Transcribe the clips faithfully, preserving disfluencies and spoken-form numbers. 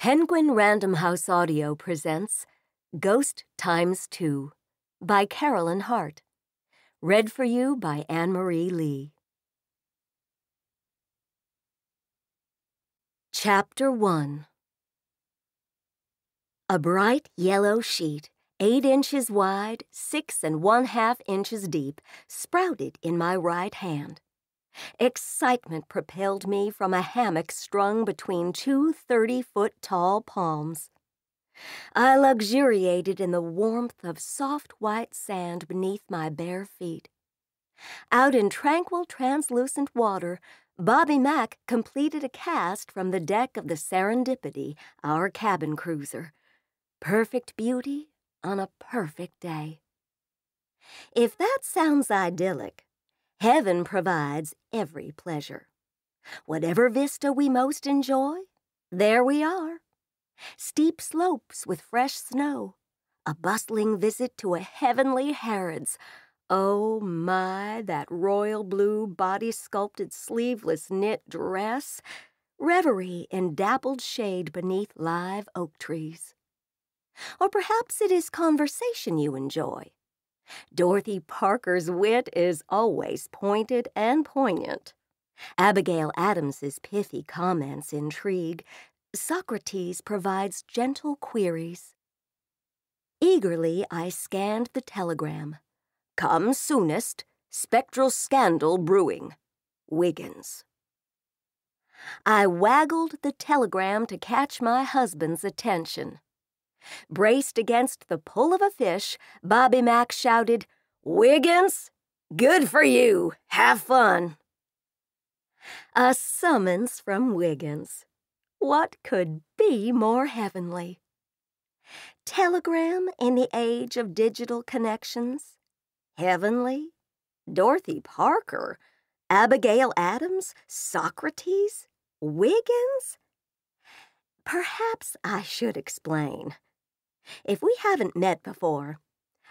Penguin Random House Audio presents Ghost Times Two by Carolyn Hart. Read for you by Anne-Marie Lee. Chapter One. A bright yellow sheet, eight inches wide, six and one-half inches deep, sprouted in my right hand. Excitement propelled me from a hammock strung between two thirty-foot-tall palms. I luxuriated in the warmth of soft white sand beneath my bare feet. Out in tranquil, translucent water, Bobby Mac completed a cast from the deck of the Serendipity, our cabin cruiser. Perfect beauty on a perfect day. If that sounds idyllic, heaven provides every pleasure. Whatever vista we most enjoy, there we are. Steep slopes with fresh snow, a bustling visit to a heavenly Harrods. Oh my, that royal blue body-sculpted sleeveless knit dress, reverie in dappled shade beneath live oak trees. Or perhaps it is conversation you enjoy. Dorothy Parker's wit is always pointed and poignant. Abigail Adams's pithy comments intrigue. Socrates provides gentle queries. Eagerly I scanned the telegram. Come soonest, spectral scandal brewing. Wiggins. I waggled the telegram to catch my husband's attention. Braced against the pull of a fish, Bobby Mac shouted, "Wiggins, good for you. Have fun." A summons from Wiggins. What could be more heavenly? Telegram in the age of digital connections? Heavenly? Dorothy Parker? Abigail Adams? Socrates? Wiggins? Perhaps I should explain. If we haven't met before,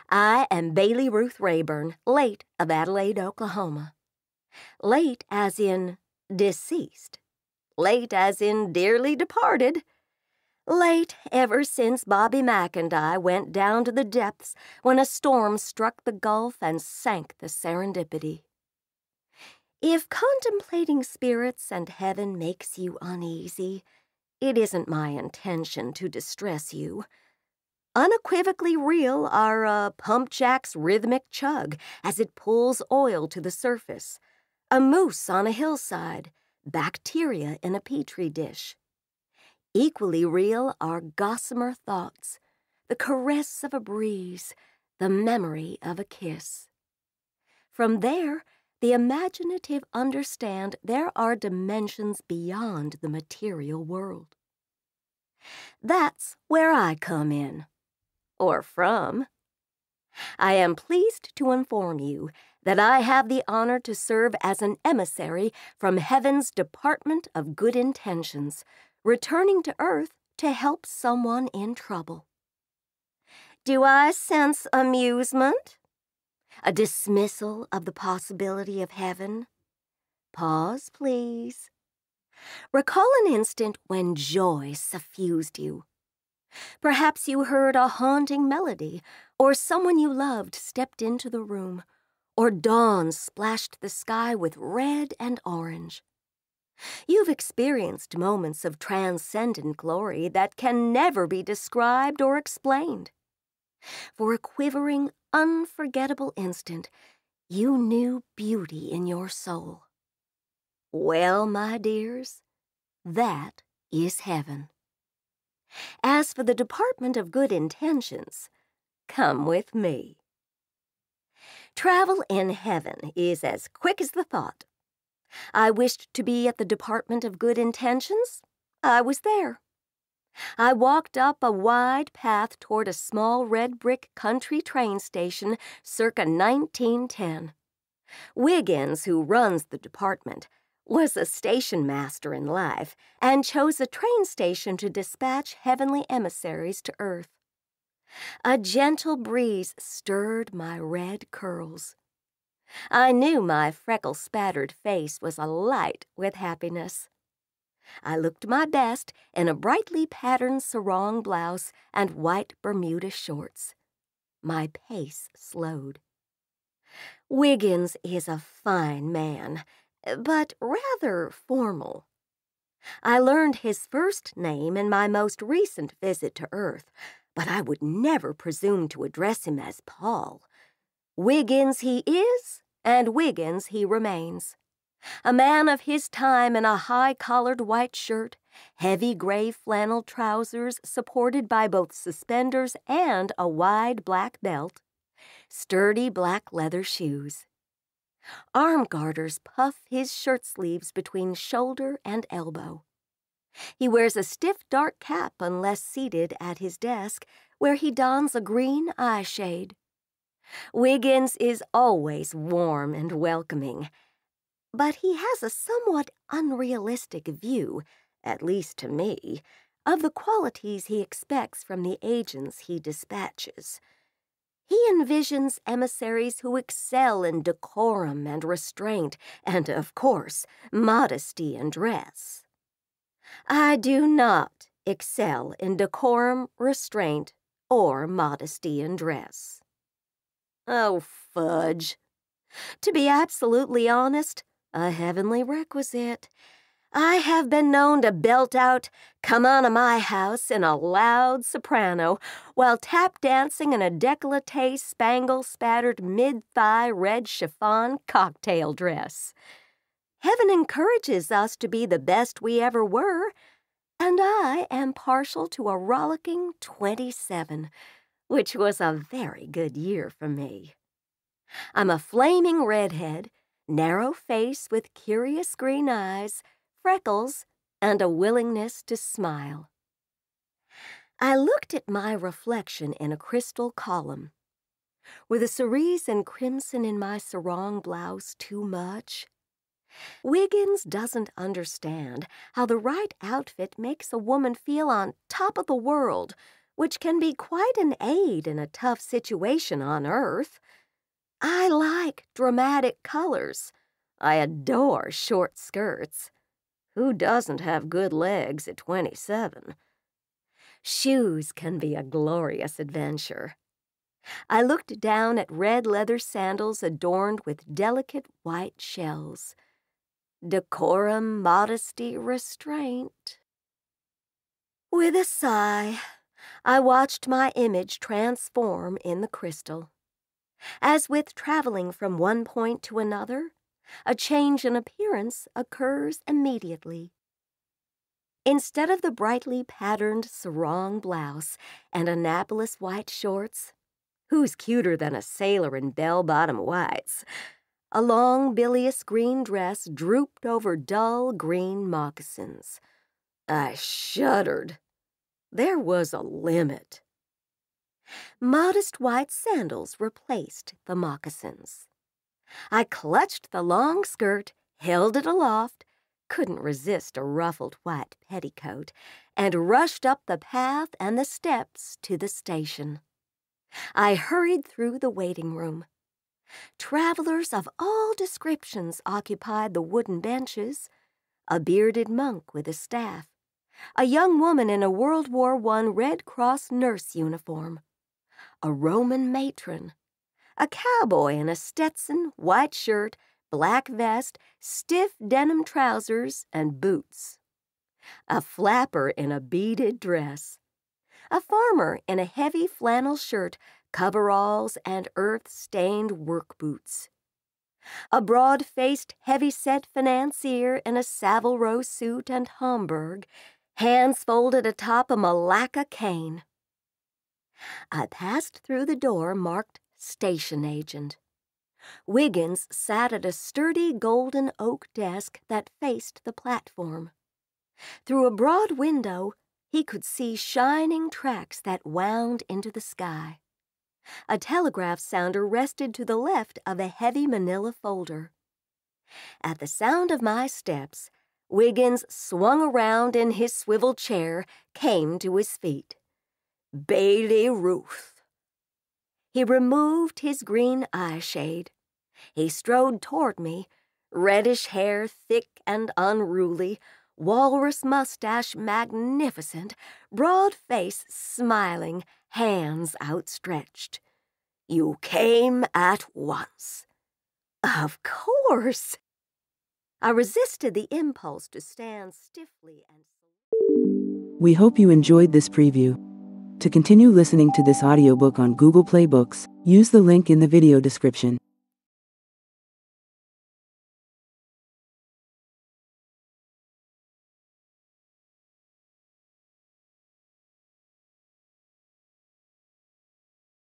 I am Bailey Ruth Rayburn, late of Adelaide, Oklahoma. Late as in deceased. Late as in dearly departed. Late ever since Bobby Mac and I went down to the depths when a storm struck the Gulf and sank the Serendipity. If contemplating spirits and heaven makes you uneasy, it isn't my intention to distress you. Unequivocally real are a pump jack's rhythmic chug as it pulls oil to the surface, a moose on a hillside, bacteria in a petri dish. Equally real are gossamer thoughts, the caress of a breeze, the memory of a kiss. From there, the imaginative understand there are dimensions beyond the material world. That's where I come in, or from. I am pleased to inform you that I have the honor to serve as an emissary from Heaven's Department of Good Intentions, returning to Earth to help someone in trouble. Do I sense amusement? A dismissal of the possibility of heaven? Pause, please. Recall an instant when joy suffused you. Perhaps you heard a haunting melody, or someone you loved stepped into the room, or dawn splashed the sky with red and orange. You've experienced moments of transcendent glory that can never be described or explained. For a quivering, unforgettable instant, you knew beauty in your soul. Well, my dears, that is heaven. As for the Department of Good Intentions, come with me. Travel in heaven is as quick as the thought. I wished to be at the Department of Good Intentions. I was there. I walked up a wide path toward a small red brick country train station circa nineteen ten. Wiggins, who runs the department, was a station master in life and chose a train station to dispatch heavenly emissaries to Earth. A gentle breeze stirred my red curls. I knew my freckle-spattered face was alight with happiness. I looked my best in a brightly patterned sarong blouse and white Bermuda shorts. My pace slowed. Wiggins is a fine man, but rather formal. I learned his first name in my most recent visit to Earth, but I would never presume to address him as Paul. Wiggins he is, and Wiggins he remains. A man of his time in a high-collared white shirt, heavy gray flannel trousers supported by both suspenders and a wide black belt, sturdy black leather shoes. Arm garters puff his shirt sleeves between shoulder and elbow. He wears a stiff dark cap unless seated at his desk, where he dons a green eye shade. Wiggins is always warm and welcoming, but he has a somewhat unrealistic view, at least to me, of the qualities he expects from the agents he dispatches. He envisions emissaries who excel in decorum and restraint and, of course, modesty and dress. I do not excel in decorum, restraint, or modesty and dress. Oh, fudge. To be absolutely honest, a heavenly requisite. I have been known to belt out, "Come on to my house," in a loud soprano while tap-dancing in a décolleté, spangle-spattered, mid-thigh red chiffon cocktail dress. Heaven encourages us to be the best we ever were, and I am partial to a rollicking twenty-seven, which was a very good year for me. I'm a flaming redhead, narrow face with curious green eyes, freckles, and a willingness to smile. I looked at my reflection in a crystal column. Were the cerise and crimson in my sarong blouse too much? Wiggins doesn't understand how the right outfit makes a woman feel on top of the world, which can be quite an aid in a tough situation on Earth. I like dramatic colors. I adore short skirts. Who doesn't have good legs at twenty-seven? Shoes can be a glorious adventure. I looked down at red leather sandals adorned with delicate white shells. Decorum, modesty, restraint. With a sigh, I watched my image transform in the crystal. As with traveling from one point to another, a change in appearance occurs immediately. Instead of the brightly patterned sarong blouse and Annapolis white shorts, who's cuter than a sailor in bell-bottom whites, a long bilious green dress drooped over dull green moccasins. I shuddered. There was a limit. Modest white sandals replaced the moccasins. I clutched the long skirt, held it aloft, couldn't resist a ruffled white petticoat, and rushed up the path and the steps to the station. I hurried through the waiting room. Travelers of all descriptions occupied the wooden benches, a bearded monk with a staff, a young woman in a World War One Red Cross nurse uniform, a Roman matron, a cowboy in a Stetson white shirt, black vest, stiff denim trousers, and boots. A flapper in a beaded dress. A farmer in a heavy flannel shirt, coveralls, and earth-stained work boots. A broad-faced, heavy-set financier in a Savile Row suit and Homburg, hands folded atop a Malacca cane. I passed through the door marked Station Agent. Wiggins sat at a sturdy golden oak desk that faced the platform. Through a broad window, he could see shining tracks that wound into the sky. A telegraph sounder rested to the left of a heavy manila folder. At the sound of my steps, Wiggins swung around in his swivel chair, came to his feet. Bailey Ruth. He removed his green eyeshade. He strode toward me, reddish hair thick and unruly, walrus mustache magnificent, broad face smiling, hands outstretched. You came at once. Of course. I resisted the impulse to stand stiffly and... We hope you enjoyed this preview. To continue listening to this audiobook on Google Play Books, use the link in the video description.